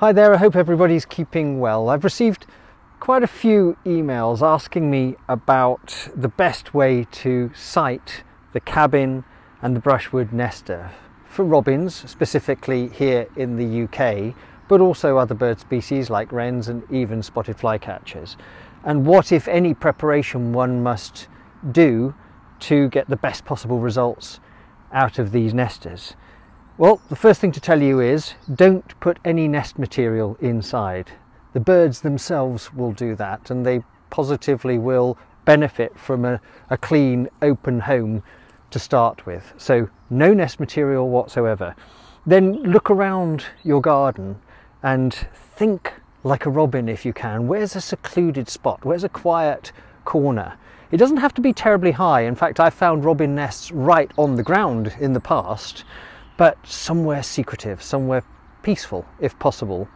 Hi there, I hope everybody's keeping well. I've received quite a few emails asking me about the best way to site the cabin and the brushwood nester for robins, specifically here in the UK, but also other bird species like wrens and even spotted flycatchers, and what, if any, preparation one must do to get the best possible results out of these nesters. Well, the first thing to tell you is don't put any nest material inside. The birds themselves will do that, and they positively will benefit from a clean, open home to start with. So no nest material whatsoever. Then look around your garden and think like a robin if you can. Where's a secluded spot? Where's a quiet corner? It doesn't have to be terribly high. In fact, I've found robin nests right on the ground in the past, but somewhere secretive, somewhere peaceful if possible,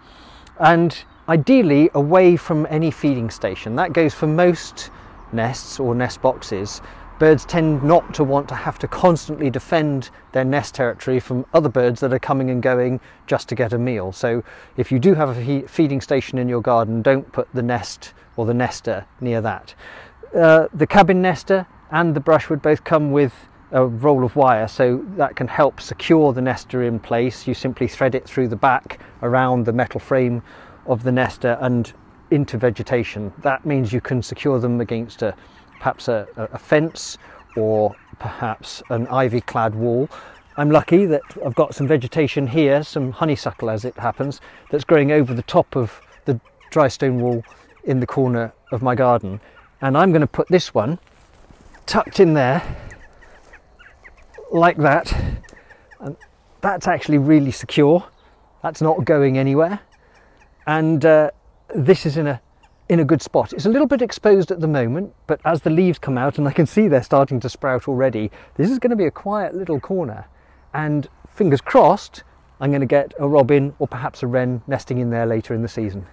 and ideally away from any feeding station. That goes for most nests or nest boxes. Birds tend not to want to have to constantly defend their nest territory from other birds that are coming and going just to get a meal. So if you do have a feeding station in your garden, don't put the nest or the nester near that. The cabin nester and the brushwood both come with a roll of wire, so that can help secure the nester in place. You simply thread it through the back around the metal frame of the nester and into vegetation. That means you can secure them against perhaps a fence or perhaps an ivy clad wall. I'm lucky that I've got some vegetation here, some honeysuckle as it happens, that's growing over the top of the dry stone wall in the corner of my garden, and I'm going to put this one tucked in there like that, and that's actually really secure. That's not going anywhere, and this is in a good spot. It's a little bit exposed at the moment, but as the leaves come out, and I can see they're starting to sprout already, this is going to be a quiet little corner, and fingers crossed I'm going to get a robin or perhaps a wren nesting in there later in the season.